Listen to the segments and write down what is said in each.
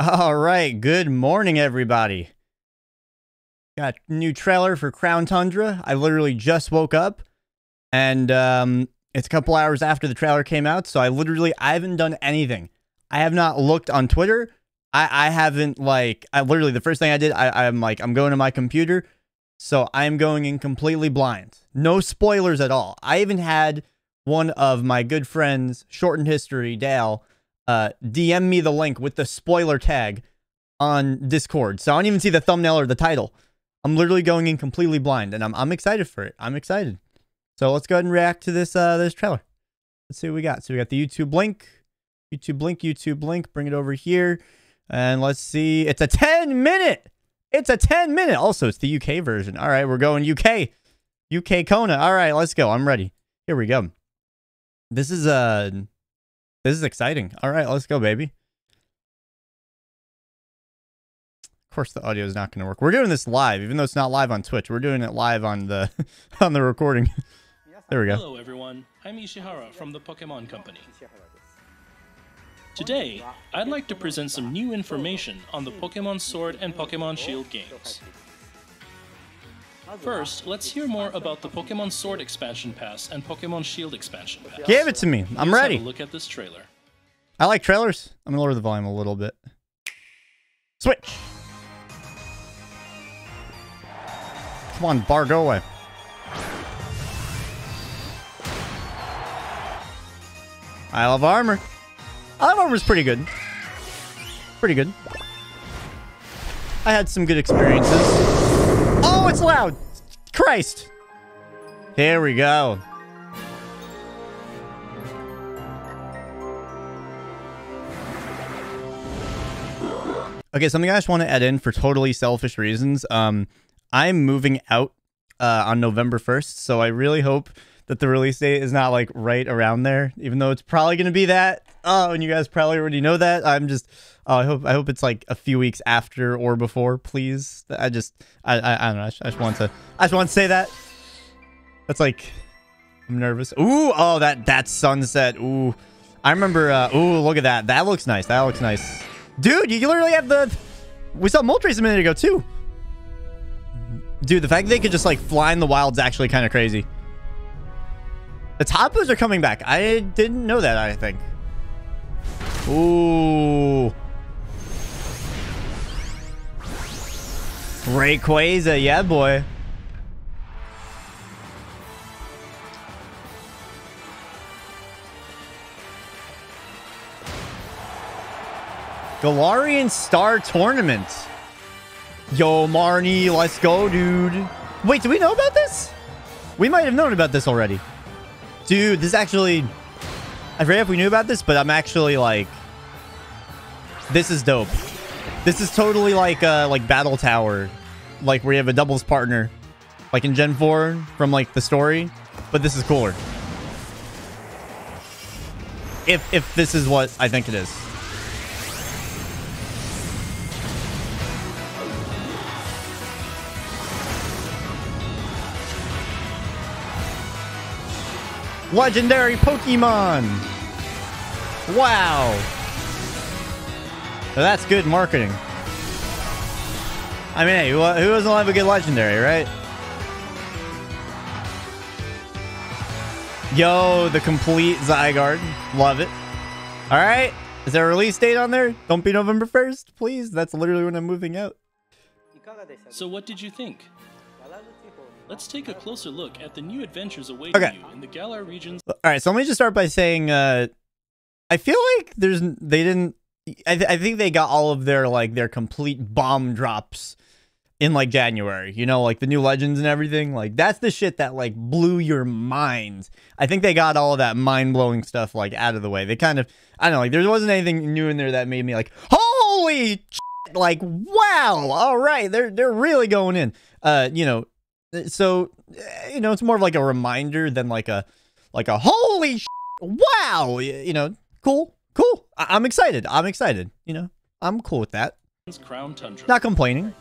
All right, good morning, everybody. Got a new trailer for Crown Tundra. I literally just woke up, and it's a couple hours after the trailer came out, so I haven't done anything. I have not looked on Twitter. I haven't, like, literally the first thing I did, I'm like, I'm going to my computer, so I'm going in completely blind. No spoilers at all. I even had one of my good friends, Shortened History, Dale, DM me the link with the spoiler tag on Discord. So I don't even see the thumbnail or the title. I'm literally going in completely blind, and I'm excited for it. I'm excited. So let's go ahead and react to this this trailer. Let's see what we got. So we got the YouTube link. Bring it over here, and let's see. It's a 10-minute. It's a 10-minute. Also, it's the UK version. All right, we're going UK. UK Kona. All right, let's go. I'm ready. Here we go. This is exciting. All right, let's go, baby. Of course, the audio is not going to work. We're doing this live, even though it's not live on Twitch. We're doing it live on the recording. There we go. Hello, everyone. I'm Ishihara from the Pokemon Company. Today, I'd like to present some new information on the Pokemon Sword and Pokemon Shield games. First, let's hear more about the Pokemon Sword expansion pass and Pokemon Shield expansion pass. Give it to me. I'm ready. Let's have a look at this trailer. I like trailers. I'm going to lower the volume a little bit. Switch. Come on, bar, go away. Isle of Armor. Isle of Armor is pretty good. Pretty good. I had some good experiences. Oh, it's loud! Christ! Here we go. Okay, something I just want to add in for totally selfish reasons. I'm moving out on November 1st, so I really hope that the release date is not, like, right around there, even though it's probably going to be that. Oh, and you guys probably already know that. I'm just... I hope it's like a few weeks after or before, please. I don't know. I just want to say that. That's like, I'm nervous. Ooh, oh, that sunset. Ooh, I remember. Ooh, look at that. That looks nice. That looks nice, dude. You literally have the. We saw Moltres a minute ago too. Dude, the fact that they could just like fly in the wild is actually kind of crazy. The Tapus are coming back. I didn't know that. I think. Ooh. Rayquaza, yeah, boy. Galarian Star Tournament. Yo, Marnie, let's go, dude. Wait, do we know about this? We might have known about this already. Dude, this actually... I forget if we knew about this, but I'm actually like... This is dope. This is totally like Battle Tower. Like where you have a doubles partner. Like in Gen 4 from like the story. But this is cooler. If this is what I think it is. Legendary Pokemon. Wow. Now that's good marketing. I mean, hey, who doesn't have a good legendary, right? Yo, the complete Zygarde. Love it. All right. Is there a release date on there? Don't be November 1st, please. That's literally when I'm moving out. So what did you think? Let's take a closer look at the new adventures awaiting you in the Galar regions. All right, so let me just start by saying, I feel like I think they got all of their complete bomb drops in like January. You know, like the new legends and everything. Like that's the shit that like blew your mind. I think they got all of that mind blowing stuff like out of the way. They kind of, I don't know, like there wasn't anything new in there that made me like, holy shit, like wow, all right, they're really going in. You know. So, you know, it's more of like a reminder than like a holy shit, wow, you know, cool. I'm excited. You know, I'm cool with that. Crown Tundra. Not complaining.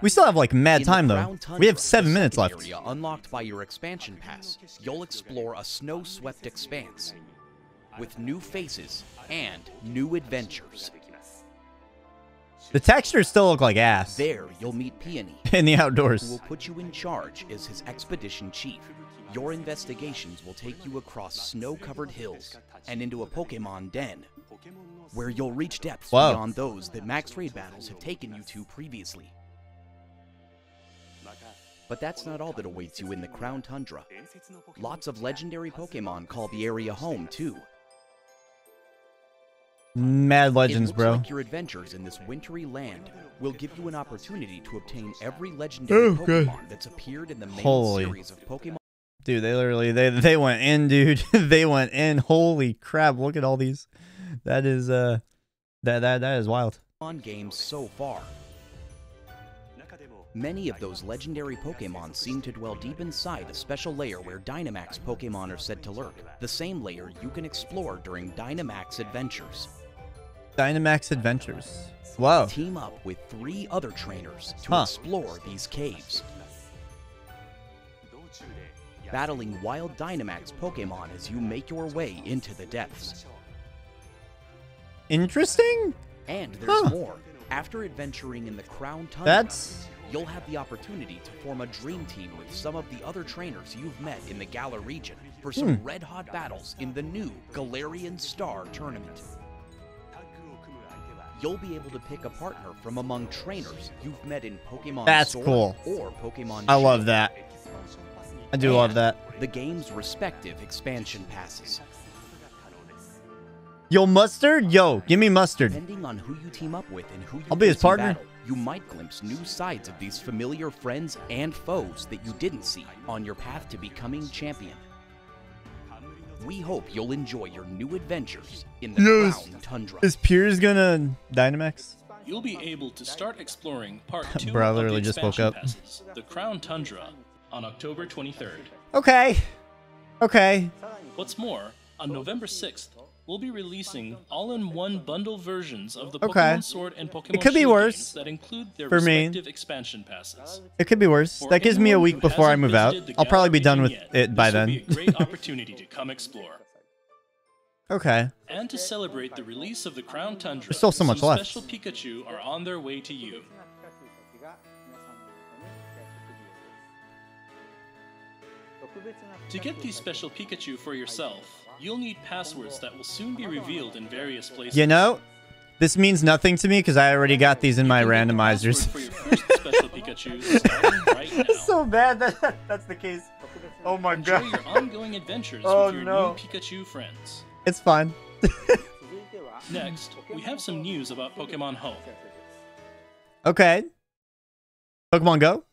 We still have like mad time though. We have 7 minutes left. Area unlocked by your expansion pass. You'll explore a snow-swept expanse. with new faces and new adventures. The textures still look like ass. There, you'll meet Peony in the outdoors, who will put you in charge as his expedition chief. Your investigations will take you across snow-covered hills and into a Pokemon den, where you'll reach depths beyond those that max raid battles have taken you to previously. But that's not all that awaits you in the Crown Tundra. Lots of legendary Pokemon call the area home, too. Mad legends, bro. It looks like your adventures in this wintry land will give you an opportunity to obtain every legendary Pokemon that's appeared in the main series of Pokemon. Dude, they literally, they went in, dude. They went in. Holy crap, look at all these. That is, that is wild. On games so far. Many of those legendary Pokemon seem to dwell deep inside a special layer where Dynamax Pokemon are said to lurk, the same layer you can explore during Dynamax Adventures. Dynamax Adventures. Wow. Team up with 3 other trainers to explore these caves, battling wild Dynamax Pokemon as you make your way into the depths. Interesting? And there's more. After adventuring in the Crown Tundra, you'll have the opportunity to form a dream team with some of the other trainers you've met in the Galar region for some red-hot battles in the new Galarian Star Tournament. You'll be able to pick a partner from among trainers you've met in Pokemon Sword or Pokemon Shield. I love that. I do love that. The game's respective expansion passes. Yo, mustard? Yo, give me mustard. Depending on who you team up with and who you I'll be his partner. Battle, you might glimpse new sides of these familiar friends and foes that you didn't see on your path to becoming champion. We hope you'll enjoy your new adventures in the Crown Tundra. Is Piers gonna Dynamax? You'll be able to start exploring part 2 of the expansion passes, the Crown Tundra, on October 23rd. Okay. Okay. What's more, on November 6th, we'll be releasing all-in-one bundle versions of the Pokemon Sword and Pokemon Shield that include their respective expansion passes. It could be worse. For that gives me a week before I move out. I'll probably be done with it by then. This will be a great opportunity to come explore. Okay. And to celebrate the release of the Crown Tundra, there's still so much left. Special Pikachu are on their way to you. To get these special Pikachu for yourself, you'll need passwords that will soon be revealed in various places. You know, this means nothing to me because I already got these in my randomizers. For your first special Pikachu right now. It's so bad that that's the case. Oh my god. Enjoy your ongoing adventures with your new Pikachu friends. It's fine. Next, we have some news about Pokemon Home. Okay. Pokemon Go?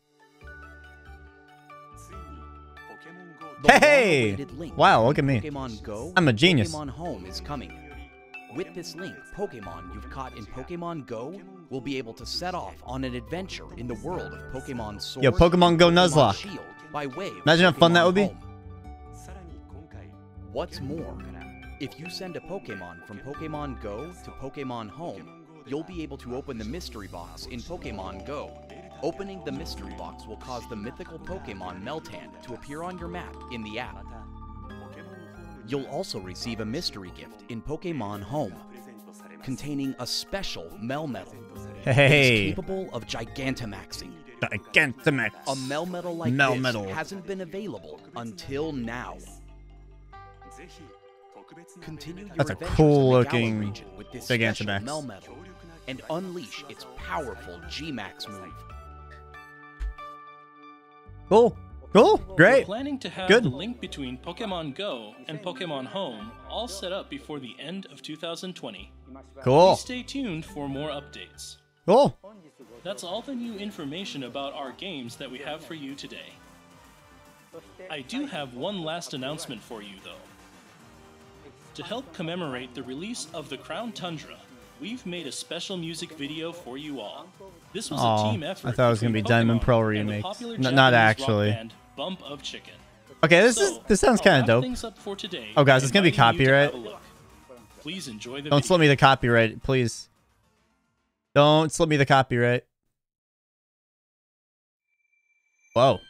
Hey! Wow, look at me. Pokemon Go, I'm a genius. Pokemon Home is coming. With this link, Pokemon you've caught in Pokemon Go will be able to set off on an adventure in the world of Pokemon Sword. Yo, Pokemon Go Nuzlocke. Shield by way of Imagine how fun that would be. What's more, if you send a Pokemon from Pokemon Go to Pokemon Home, you'll be able to open the mystery box in Pokemon Go. Opening the mystery box will cause the mythical Pokemon Meltan to appear on your map in the app. You'll also receive a mystery gift in Pokemon Home, containing a special Melmetal. Hey! It's capable of Gigantamaxing. Gigantamax! A Melmetal like this hasn't been available until now. Continue your adventures in the Galar region with this special Melmetal and unleash its powerful G-Max move. Cool. Cool. Great. We're planning to have the link between Pokemon Go and Pokemon Home all set up before the end of 2020. Cool. Please stay tuned for more updates. Cool. That's all the new information about our games that we have for you today. I do have one last announcement for you, though. To help commemorate the release of the Crown Tundra, we've made a special music video for you all. This was a team effort. I thought it was gonna be Diamond Pearl remake. Not actually. Bump of Chicken. Okay, this sounds kind of dope. Oh guys, it's gonna be copyright. Please enjoy the Don't slip me the copyright, please. Don't slip me the copyright. Whoa.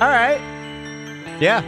All right. Yeah.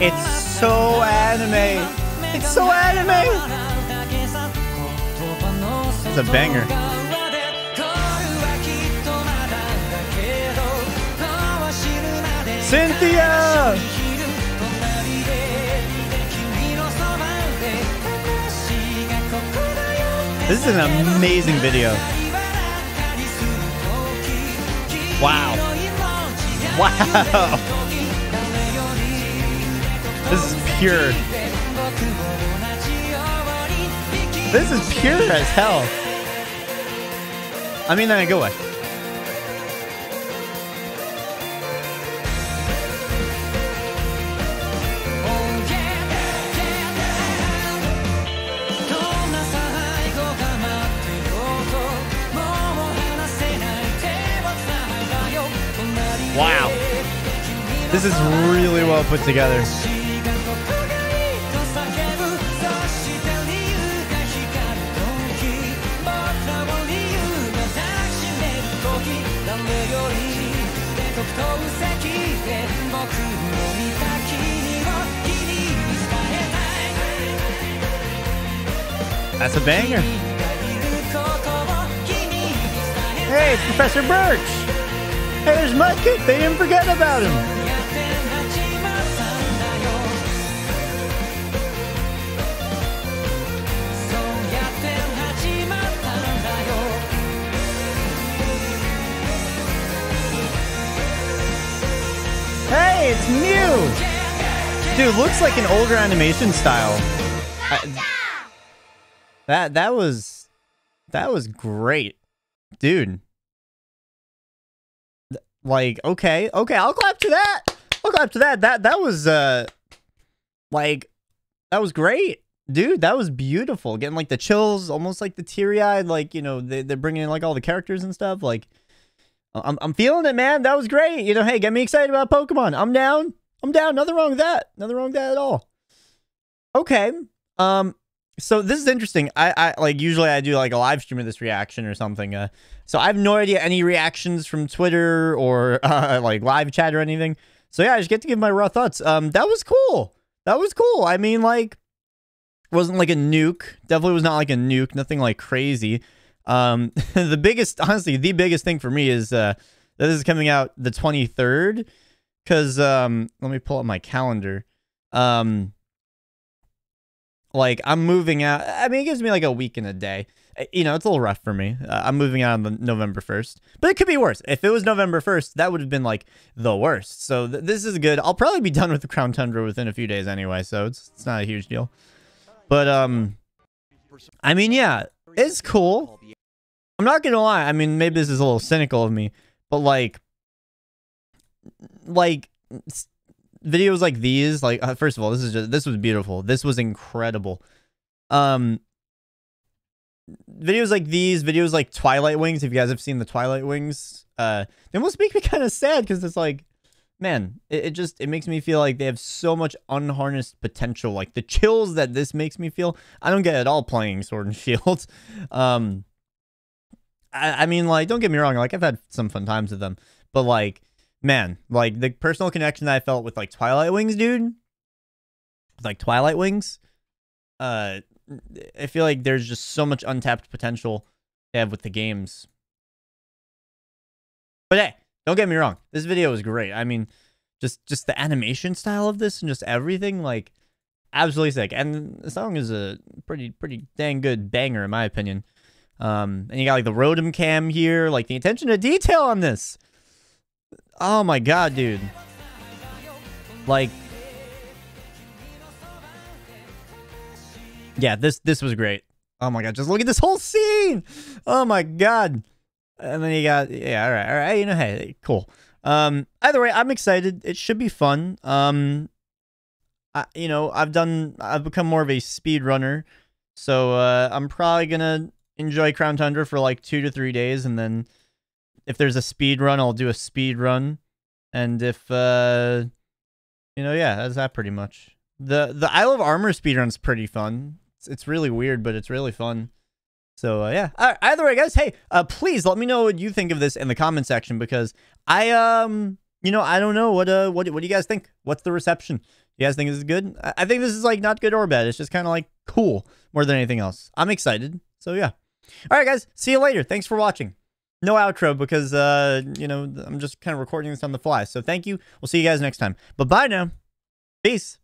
It's so anime. It's so anime. It's a banger. Cynthia! This is an amazing video. Wow. Wow. This is pure. This is pure as hell. I mean that in a good way. Wow. This is really well put together. That's a banger. Hey, it's Professor Birch. Hey, there's Muckit. They didn't forget about him. Hey, it's Mew. Dude, looks like an older animation style. That was great, dude. Like, okay, I'll clap to that. I'll clap to that. That was great, dude. That was beautiful. Getting like the chills, almost like the teary-eyed. Like, you know, they're bringing in like all the characters and stuff. Like, I'm feeling it, man. That was great. You know, hey, get me excited about Pokemon. I'm down. I'm down. Nothing wrong with that. Nothing wrong with that at all. Okay. So this is interesting. I like usually I do like a live stream of this reaction or something. So I have no idea any reactions from Twitter or like live chat or anything. So yeah, I just get to give my raw thoughts. That was cool. That was cool. I mean, like, wasn't like a nuke. Definitely was not like a nuke. Nothing like crazy. Honestly, the biggest thing for me is that this is coming out the 23rd. Cause let me pull up my calendar. Like, I'm moving out. I mean, it gives me like a week and a day. You know, it's a little rough for me. I'm moving out on the November 1st. But it could be worse. If it was November 1st, that would have been like the worst. So this is good. I'll probably be done with the Crown Tundra within a few days anyway. So it's not a huge deal. But, I mean, yeah, it's cool. I'm not going to lie. I mean, maybe this is a little cynical of me. But, like... videos like these, like first of all, this was beautiful. This was incredible. Videos like these, videos like Twilight Wings. If you guys have seen the Twilight Wings, they almost make me kind of sad because it's like, man, it makes me feel like they have so much unharnessed potential. Like the chills that this makes me feel, I don't get at all playing Sword and Shield. I mean, like, don't get me wrong. Like I've had some fun times with them, but like. Man, like the personal connection that I felt with like Twilight Wings, dude. Like Twilight Wings. I feel like there's just so much untapped potential they have with the games. But hey, don't get me wrong. This video was great. I mean, just the animation style of this and just everything, like absolutely sick. And the song is a pretty dang good banger in my opinion. And you got like the Rotom cam here, like the attention to detail on this. Oh my god, dude. Like... yeah, this was great. Oh my god, just look at this whole scene! Oh my god. And then you got, yeah, all right, you know, hey, cool. Either way, I'm excited. It should be fun. You know, I've become more of a speed runner, so I'm probably gonna enjoy Crown Tundra for like 2 to 3 days, and then if there's a speed run, I'll do a speed run. And if you know, yeah, that's that pretty much. The Isle of Armor speedrun's pretty fun. It's really weird, but it's really fun. So yeah, either way, guys, hey, please let me know what you think of this in the comment section, because I you know, I don't know what do you guys think? What's the reception? You guys think this is good? I think this is like not good or bad. It's just kind of like cool more than anything else. I'm excited. So yeah. All right, guys. See you later. Thanks for watching. No outro because, you know, I'm just kind of recording this on the fly. So thank you. We'll see you guys next time. Bye-bye now. Peace.